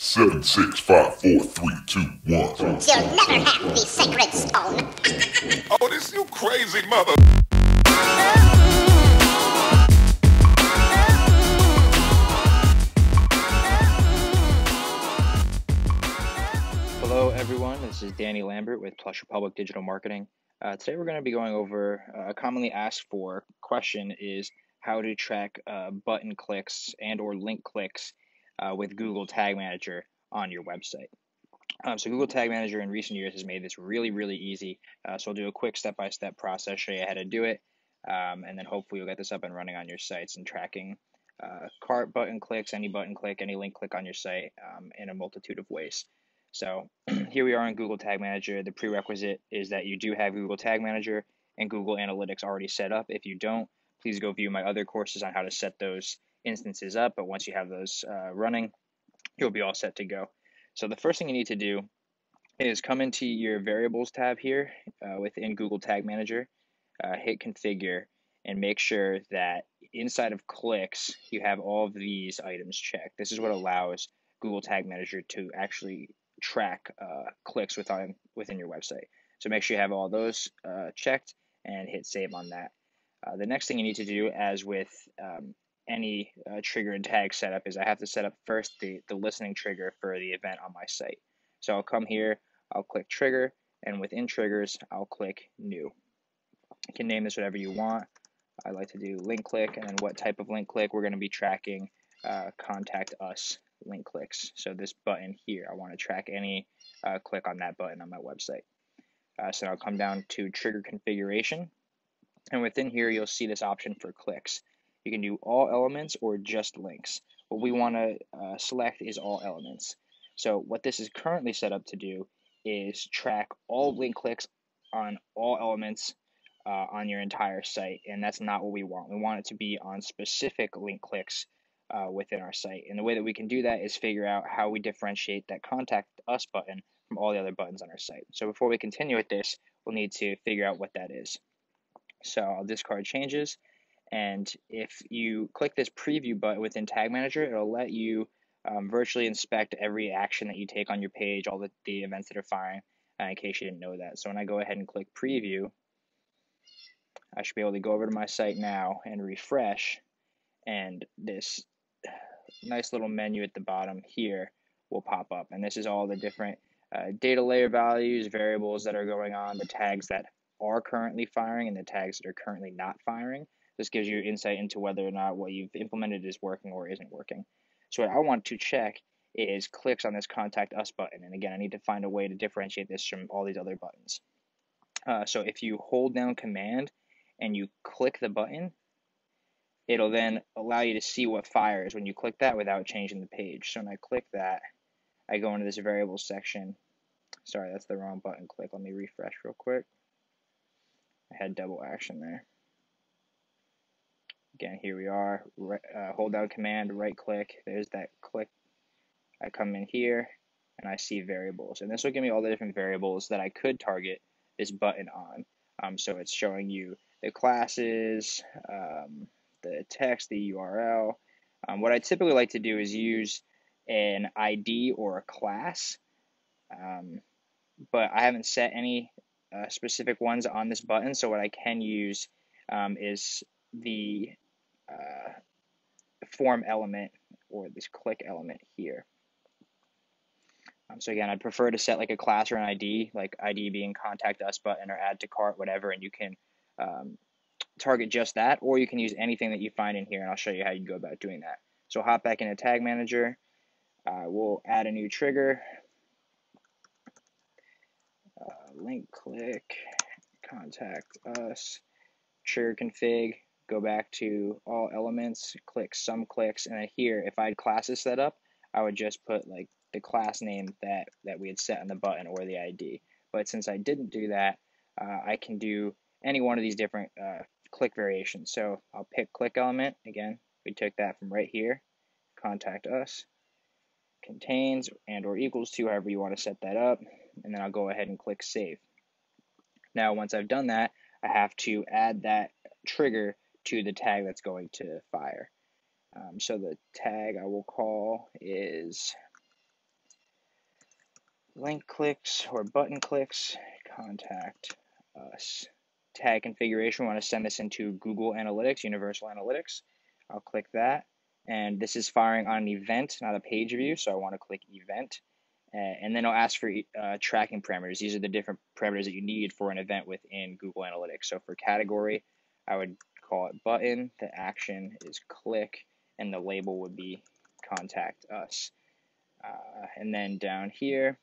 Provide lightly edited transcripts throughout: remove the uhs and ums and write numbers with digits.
7, 6, 5, 4, 3, 2, 1. You'll never have the sacred stone. Oh, this you crazy mother. Hello, everyone. This is Danny Lambert with Plush Republic Digital Marketing. Today, we're going to be going over a commonly asked for question is how to track button clicks and or link clicks with Google Tag Manager on your website. So Google Tag Manager in recent years has made this really, really easy. So I'll do a quick step-by-step process, show you how to do it, and then hopefully you'll get this up and running on your sites and tracking cart button clicks, any link click on your site in a multitude of ways. So here we are in Google Tag Manager. The prerequisite is that you do have Google Tag Manager and Google Analytics already set up. If you don't, please go view my other courses on how to set those instances up, but once you have those running, you'll be all set to go. So the first thing you need to do is come into your variables tab here within Google Tag Manager, hit configure, and make sure that inside of clicks, you have all of these items checked. This is what allows Google Tag Manager to actually track clicks within your website. So make sure you have all those checked and hit save on that. The next thing you need to do, as with any trigger and tag setup, is I have to set up first the listening trigger for the event on my site. So I'll come here, I'll click trigger, and within triggers, I'll click new. You can name this whatever you want. I like to do link click, and then what type of link click. We're going to be tracking contact us link clicks. So this button here, I want to track any click on that button on my website. So I'll come down to trigger configuration, and within here, you'll see this option for clicks. You can do all elements or just links. What we want to select is all elements. So what this is currently set up to do is track all link clicks on all elements on your entire site, and that's not what we want. We want it to be on specific link clicks within our site. And the way that we can do that is figure out how we differentiate that contact us button from all the other buttons on our site. So before we continue with this, we'll need to figure out what that is. So I'll discard changes. And if you click this preview button within Tag Manager, it'll let you virtually inspect every action that you take on your page, all the events that are firing, in case you didn't know that. So when I go ahead and click preview, I should be able to go over to my site now and refresh. And this nice little menu at the bottom here will pop up. And this is all the different data layer values, variables that are going on, the tags that are currently firing and the tags that are currently not firing. This gives you insight into whether or not what you've implemented is working or isn't working. So what I want to check is clicks on this Contact Us button. And again, I need to find a way to differentiate this from all these other buttons. So if you hold down Command and you click the button, it'll then allow you to see what fires when you click that without changing the page. So when I click that, I go into this variables section. Sorry, that's the wrong button click. Let me refresh real quick. I had double action there. Again, here we are, hold down Command, right click, there's that click. I come in here and I see variables, and this will give me all the different variables that I could target this button on. So it's showing you the classes, the text, the URL. What I typically like to do is use an ID or a class, but I haven't set any specific ones on this button, so what I can use is the form element or this click element here. So again, I'd prefer to set like a class or an ID, like ID being contact us button or add to cart, whatever, and you can target just that, or you can use anything that you find in here, and I'll show you how you go about doing that. So hop back into Tag Manager. We'll add a new trigger, link click, contact us, trigger config. Go back to all elements, click some clicks, and then here, if I had classes set up, I would just put like the class name that we had set on the button or the ID. But since I didn't do that, I can do any one of these different click variations. So I'll pick click element. Again, we took that from right here, contact us, contains and or equals to, however you want to set that up, and then I'll go ahead and click save. Now, once I've done that, I have to add that trigger to the tag that's going to fire. So the tag I will call is link clicks or button clicks, contact us. Tag configuration, we want to send this into Google Analytics, Universal Analytics. I'll click that. And this is firing on an event, not a page view, so I want to click event. And then I'll ask for tracking parameters. These are the different parameters that you need for an event within Google Analytics. So for category, I would call it button, the action is click, and the label would be contact us. And then down here,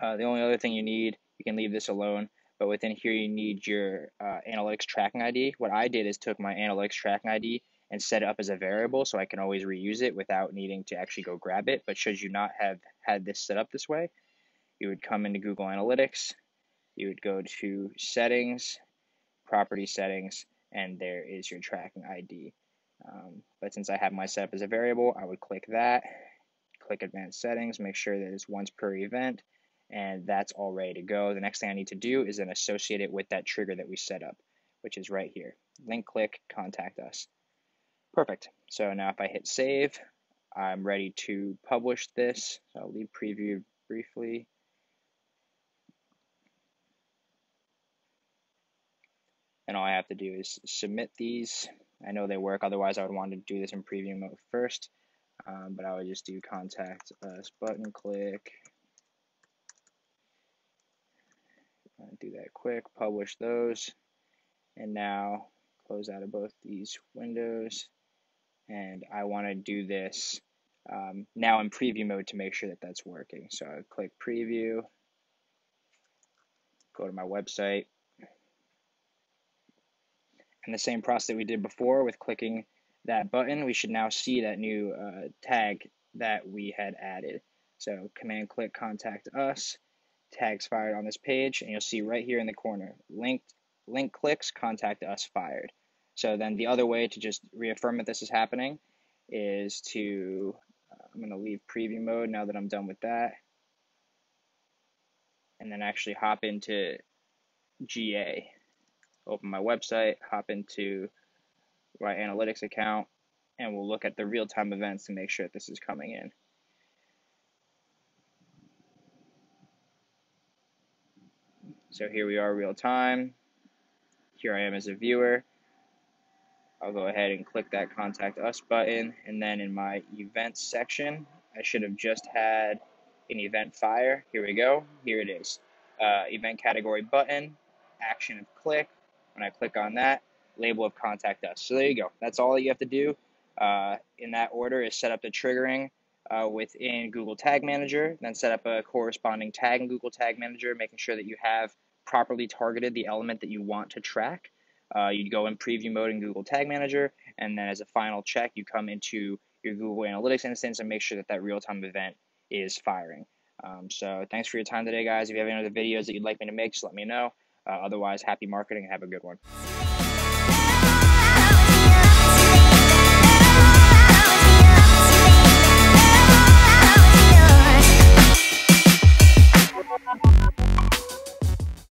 the only other thing you need, you can leave this alone, but within here you need your analytics tracking ID. What I did is took my analytics tracking ID and set it up as a variable so I can always reuse it without needing to actually go grab it. But should you not have had this set up this way, you would come into Google Analytics, you would go to settings, property settings, and there is your tracking ID. But since I have my set up as a variable, I would click that, click advanced settings, make sure that it's once per event, and that's all ready to go. The next thing I need to do is then associate it with that trigger that we set up, which is right here. Link click, contact us. Perfect. So now if I hit save, I'm ready to publish this. So I'll leave preview briefly. And all I have to do is submit these. I know they work, otherwise I would want to do this in preview mode first, but I would just do contact us, button click. I'll do that quick, publish those, and now close out of both these windows. And I want to do this now in preview mode to make sure that that's working. So I click preview, go to my website. And the same process that we did before with clicking that button, we should now see that new tag that we had added. So command click contact us, tags fired on this page, and you'll see right here in the corner, link clicks, contact us fired. So then the other way to just reaffirm that this is happening is to, I'm going to leave preview mode now that I'm done with that, and then actually hop into GA. Open my website, hop into my analytics account, and we'll look at the real-time events to make sure that this is coming in. So here we are real-time. Here I am as a viewer. I'll go ahead and click that Contact Us button, and then in my events section, I should have just had an event fire. Here we go. Here it is. Event category button, action of click. When I click on that, label of contact us. So there you go. That's all you have to do in that order is set up the triggering within Google Tag Manager, then set up a corresponding tag in Google Tag Manager, making sure that you have properly targeted the element that you want to track. You'd go in preview mode in Google Tag Manager, and then as a final check, you come into your Google Analytics instance and make sure that that real-time event is firing. So thanks for your time today, guys. If you have any other videos that you'd like me to make, just let me know. Otherwise, happy marketing and have a good one.